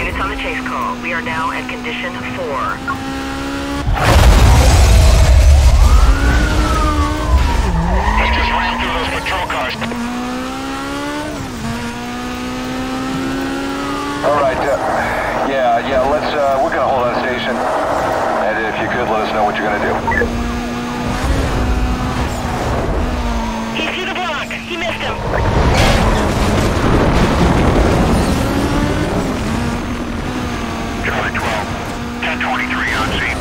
Units on the chase call. We are now at condition 4. We're gonna hold that station, and if you could let us know what you're gonna do. He's through the block. He missed him. Charlie 12, 1023 on scene.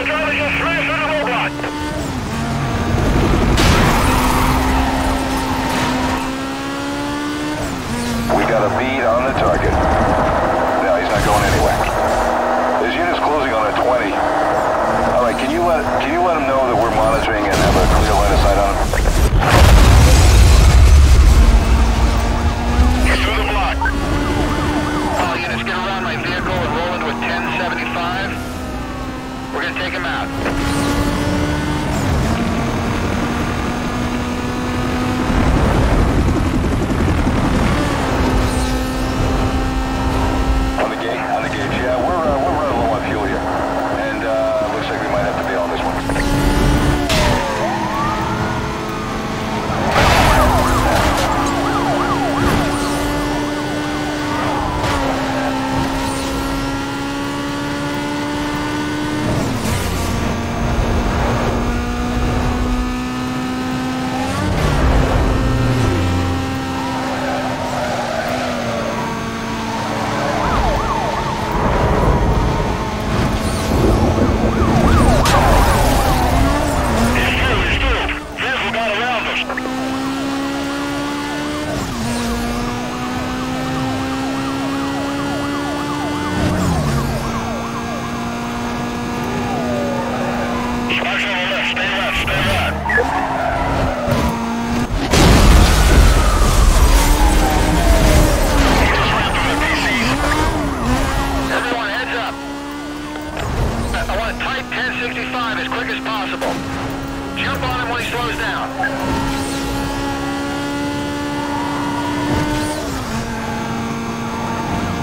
The driver just smashed on the robot. We got a bead on the target. Going anywhere. His unit's closing on a 20. All right, can you let him know that we're monitoring and have a clear line of sight on him? He's through the block. All units, get around my vehicle and roll into a 1075. We're gonna take him out.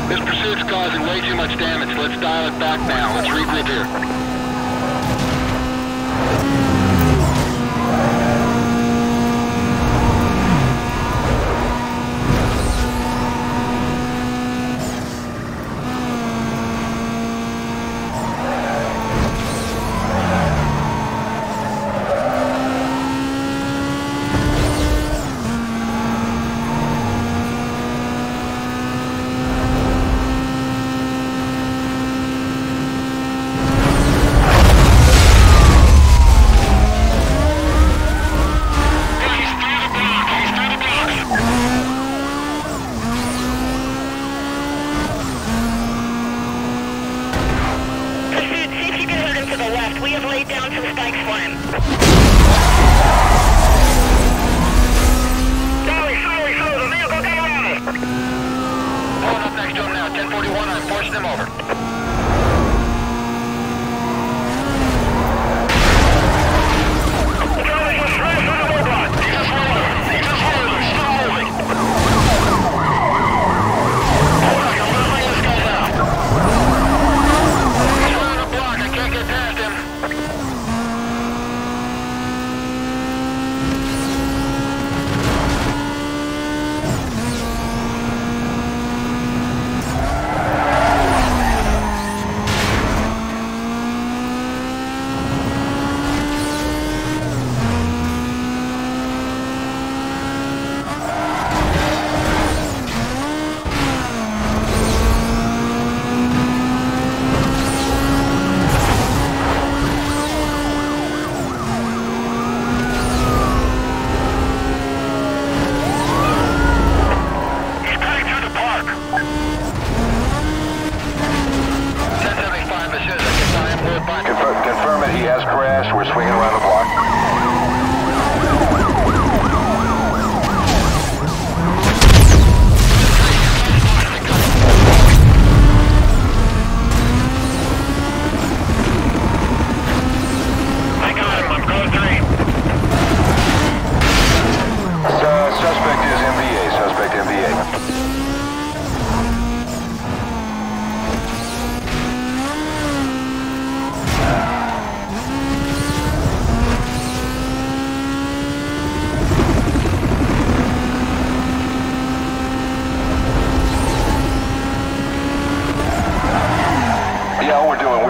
This pursuit's causing way too much damage. Let's dial it back now. Let's regroup here.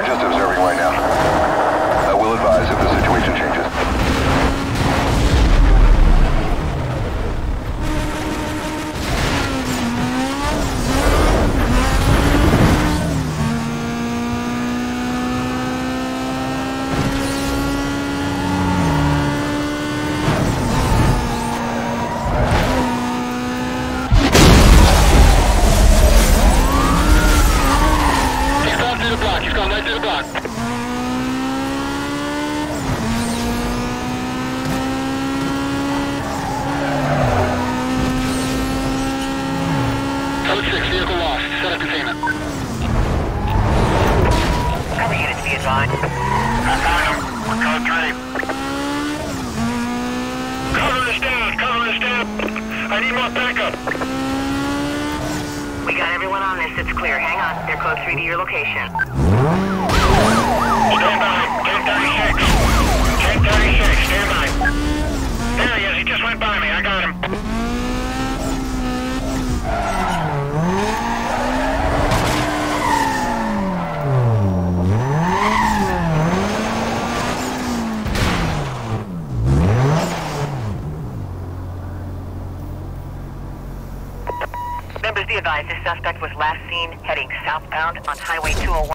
We're just observing right now. I will advise if the situation changes. Members be advised, this suspect was last seen heading southbound on Highway 201.